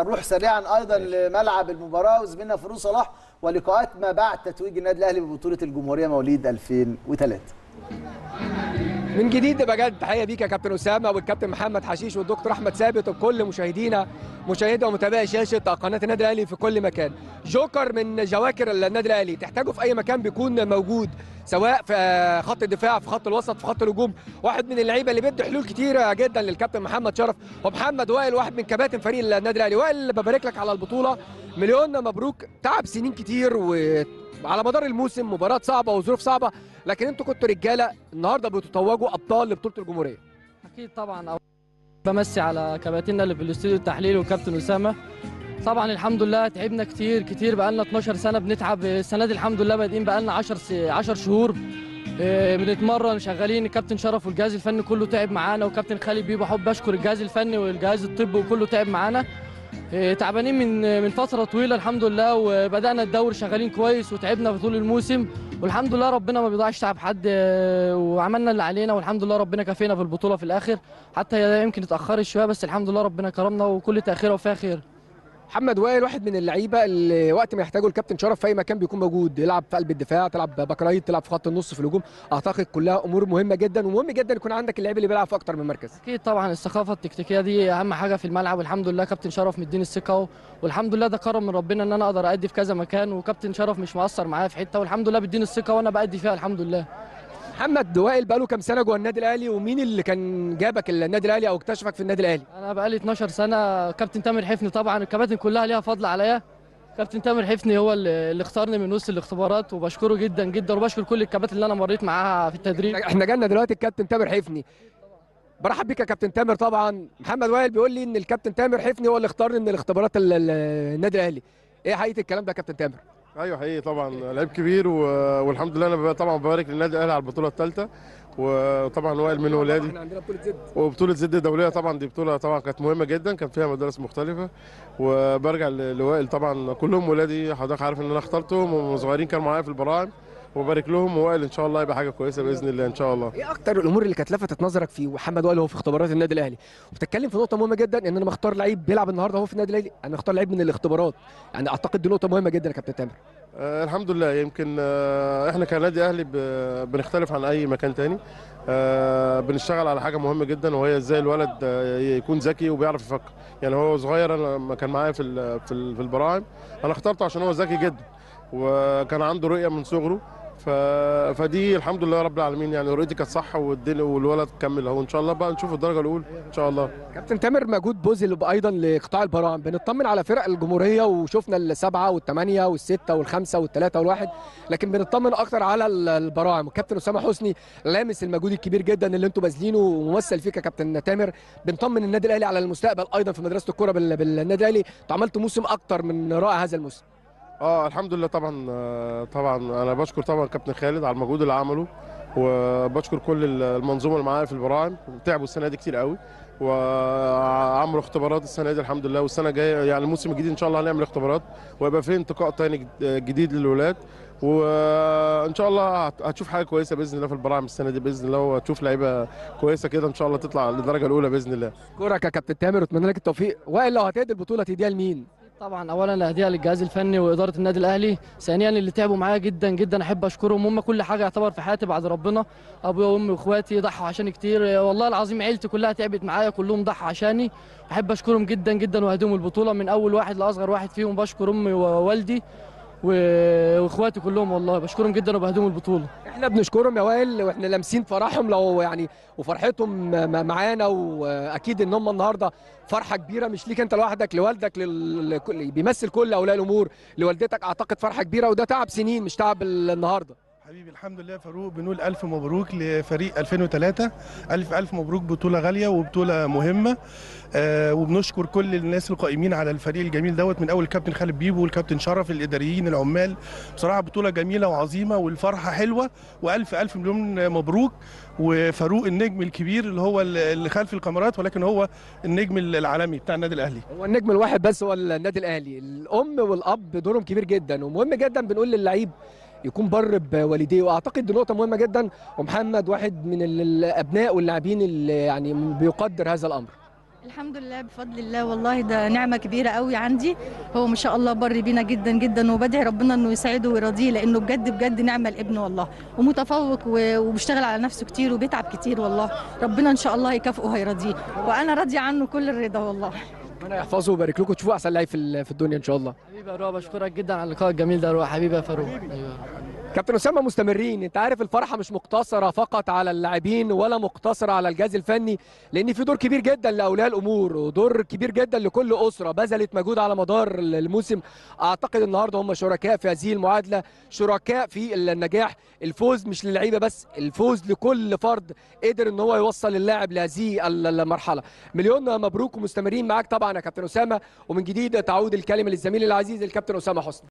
نروح سريعا ايضا لملعب المباراه وزميلنا فاروق صلاح ولقاءات ما بعد تتويج النادي الاهلي ببطوله الجمهوريه مواليد 2003. من جديد بجد تحيه بيك يا كابتن اسامه والكابتن محمد حشيش والدكتور احمد ثابت وكل مشاهدينا مشاهدة ومتابعي شاشه قناه النادي الاهلي في كل مكان. جوكر من جواكر النادي الاهلي تحتاجه في اي مكان بيكون موجود، سواء في خط الدفاع في خط الوسط في خط الهجوم. واحد من اللعيبه اللي بده حلول كتيره جدا للكابتن محمد شرف ومحمد وائل، واحد من كباتن فريق النادي الاهلي. وائل ببارك لك على البطوله، مليون مبروك. تعب سنين كتير وعلى مدار الموسم مباراه صعبه وظروف صعبه، لكن انتوا كنتوا رجاله النهارده بتتوجوا ابطال لبطوله الجمهوريه. اكيد طبعا بمسي على كباتننا اللي في الاستوديو التحليل وكابتن اسامه. طبعا الحمد لله تعبنا كتير كتير، بقى لنا 12 سنه بنتعب. السنه دي الحمد لله بادئين بقى لنا 10 شهور بنتمرن شغالين. الكابتن شرف والجهاز الفني كله تعب معانا، وكابتن خالد بيه بحب اشكر الجهاز الفني والجهاز الطبي وكله تعب معانا. تعبانين من فتره طويله الحمد لله، وبدانا الدوري شغالين كويس وتعبنا في طول الموسم، والحمد لله ربنا ما بيضيعش تعب حد، وعملنا اللي علينا والحمد لله ربنا كافينا في البطوله في الاخر. حتى هي يمكن اتاخرت شويه بس الحمد لله ربنا كرمنا وكل تاخيره وفيها خير. محمد وائل واحد من اللعيبه اللي وقت ما يحتاجوا الكابتن شرف في اي مكان بيكون موجود، يلعب في قلب الدفاع، تلعب باك رايت، تلعب في خط النص، في الهجوم. اعتقد كلها امور مهمه جدا، ومهم جدا يكون عندك اللعيب اللي بيلعب في اكتر من مركز. اكيد طبعا الثقافه التكتيكيه دي اهم حاجه في الملعب، والحمد لله كابتن شرف مديني الثقه، والحمد لله ده كرم من ربنا ان انا اقدر ادي في كذا مكان، وكابتن شرف مش مقصر معايا في حته، والحمد لله بيديني الثقه وانا بادي فيها الحمد لله. محمد وائل بقاله كام سنه جوه النادي الاهلي، ومين اللي كان جابك النادي الاهلي او اكتشفك في النادي الاهلي؟ انا بقالي 12 سنه. كابتن تامر حفني طبعا، الكباتن كلها ليها فضل عليا. كابتن تامر حفني هو اللي اختارني من وسط الاختبارات، وبشكره جدا جدا، وبشكر كل الكباتن اللي انا مريت معاها في التدريب. احنا جالنا دلوقتي الكابتن تامر حفني. برحب بيك يا كابتن تامر. طبعا محمد وائل بيقول لي ان الكابتن تامر حفني هو اللي اختارني من الاختبارات النادي الاهلي. ايه حقيقه الكلام ده يا كابتن تامر؟ ايوه حقيقي طبعا لعيب كبير، والحمد لله انا طبعا ببارك للنادي الاهلي على البطوله الثالثه، وطبعا وائل من ولادي. احنا عندنا بطوله زد، وبطوله زد الدوليه طبعا دي بطوله طبعا كانت مهمه جدا، كان فيها مدارس مختلفه. وبرجع لوائل طبعا، كلهم ولادي، حضرتك عارف ان انا اخترتهم وهم صغيرين كانوا معايا في البراعم، وبارك لهم. ووائل ان شاء الله يبقى حاجه كويسه باذن الله ان شاء الله. ايه اكتر الامور اللي كانت لفتت نظرك في محمد وائل وهو في اختبارات النادي الاهلي؟ وبتتكلم في نقطه مهمه جدا، ان انا مختار لعيب بيلعب النهارده هو في النادي الاهلي، انا اختار لعيب من الاختبارات. يعني اعتقد دي نقطه مهمه جدا يا كابتن تامر. الحمد لله، يمكن احنا كنادي اهلي بنختلف عن اي مكان تاني. بنشتغل على حاجه مهمه جدا، وهي ازاي الولد يكون ذكي وبيعرف يفكر. يعني هو صغير انا لما كان معايا في البراعم انا اخترته عشان هو ذكي جدا، وكان عنده رؤيه من صغره. فدي الحمد لله رب العالمين، يعني رؤيتي كانت صح والدنيا، والولد كمل اهو. ان شاء الله بقى نشوف الدرجه الاولى ان شاء الله. كابتن تامر موجود بوزل ايضا لقطاع البراعم، بنطمن على فرق الجمهوريه وشفنا السبعه والثمانيه والسته والخمسه والثلاثه والواحد، لكن بنطمن اكتر على البراعم. الكابتن اسامه حسني لامس المجهود الكبير جدا اللي انتم باذلينه، وممثل فيك يا كابتن تامر. بنطمن النادي الاهلي على المستقبل ايضا في مدرسه الكوره بالنادي الاهلي. عملتوا موسم اكتر من رائع هذا الموسم. الحمد لله طبعا انا بشكر طبعا كابتن خالد على المجهود اللي عمله، وبشكر كل المنظومه اللي معايا في البراعم. تعبوا السنه دي كتير قوي، وعملوا اختبارات السنه دي الحمد لله، والسنه الجايه يعني الموسم الجديد ان شاء الله هنعمل اختبارات، ويبقى في انتقاء تاني جديد للولاد، وان شاء الله هتشوف حاجه كويسه باذن الله في البراعم السنه دي باذن الله، وهتشوف لعيبه كويسه كده ان شاء الله تطلع للدرجه الاولى باذن الله. اشكرك يا كابتن تامر واتمنى لك التوفيق. وائل لو هتهدي البطوله تديها لمين؟ طبعا اولا هديه للجهاز الفني واداره النادي الاهلي، ثانيا اللي تعبوا معايا جدا جدا احب اشكرهم، هم كل حاجه يعتبر في حياتي بعد ربنا، ابويا وامي واخواتي ضحوا عشاني كتير، والله العظيم عيلتي كلها تعبت معايا، كلهم ضحوا عشاني، احب اشكرهم جدا جدا وهديهم البطوله من اول واحد لاصغر واحد فيهم. بشكر امي ووالدي واخواتي كلهم، والله بشكرهم جدا وبهديهم البطوله. احنا بنشكرهم يا وائل، واحنا لامسين فرحهم لو يعني وفرحتهم معانا، واكيد ان هم النهارده فرحه كبيره مش ليك انت لوحدك، لوالدك بيمثل كل اولياء الامور، لوالدتك اعتقد فرحه كبيره، وده تعب سنين مش تعب النهارده. حبيبي الحمد لله فاروق، بنقول الف مبروك لفريق 2003، الف مبروك، بطوله غاليه وبطوله مهمه، وبنشكر كل الناس القائمين على الفريق الجميل دوت، من اول الكابتن خالد بيبو والكابتن شرف، الاداريين، العمال. بصراحه بطوله جميله وعظيمه والفرحه حلوه، والف مليون مبروك. وفاروق النجم الكبير اللي هو اللي خلف الكاميرات، ولكن هو النجم العالمي بتاع النادي الاهلي، هو النجم الواحد بس هو النادي الاهلي. الام والاب دورهم كبير جدا، ومهم جدا بنقول للعيب يكون بر بوالديه، واعتقد دي نقطه مهمه جدا، ومحمد واحد من الابناء واللاعبين اللي يعني بيقدر هذا الامر. الحمد لله بفضل الله، والله ده نعمه كبيره قوي عندي. هو ما شاء الله بر بينا جدا جدا، وبدعي ربنا انه يسعده ويرضيه، لانه بجد بجد نعمه الابن والله، ومتفوق وبيشتغل على نفسه كتير وبيتعب كتير والله. ربنا ان شاء الله يكافئه وهيرضيه، وانا راضيه عنه كل الرضا والله. ربنا يحفظه ويبارك لكم، تشوفوا احسن لعيب في الدنيا ان شاء الله. حبيبي يا روح، بشكرك جدا على اللقاء الجميل ده يا روح. حبيبي يا فاروق. ايوه كابتن اسامه، مستمرين. انت عارف الفرحه مش مقتصره فقط على اللاعبين ولا مقتصره على الجهاز الفني، لان في دور كبير جدا لاولياء الامور ودور كبير جدا لكل اسره بذلت مجهود على مدار الموسم. اعتقد النهارده هم شركاء في هذه المعادله، شركاء في النجاح. الفوز مش للعيبه بس، الفوز لكل فرد قدر ان هو يوصل اللاعب لهذه المرحله. مليون مبروك ومستمرين معاك طبعا يا كابتن اسامه. ومن جديد تعود الكلمه للزميل العزيز الكابتن اسامه حسني.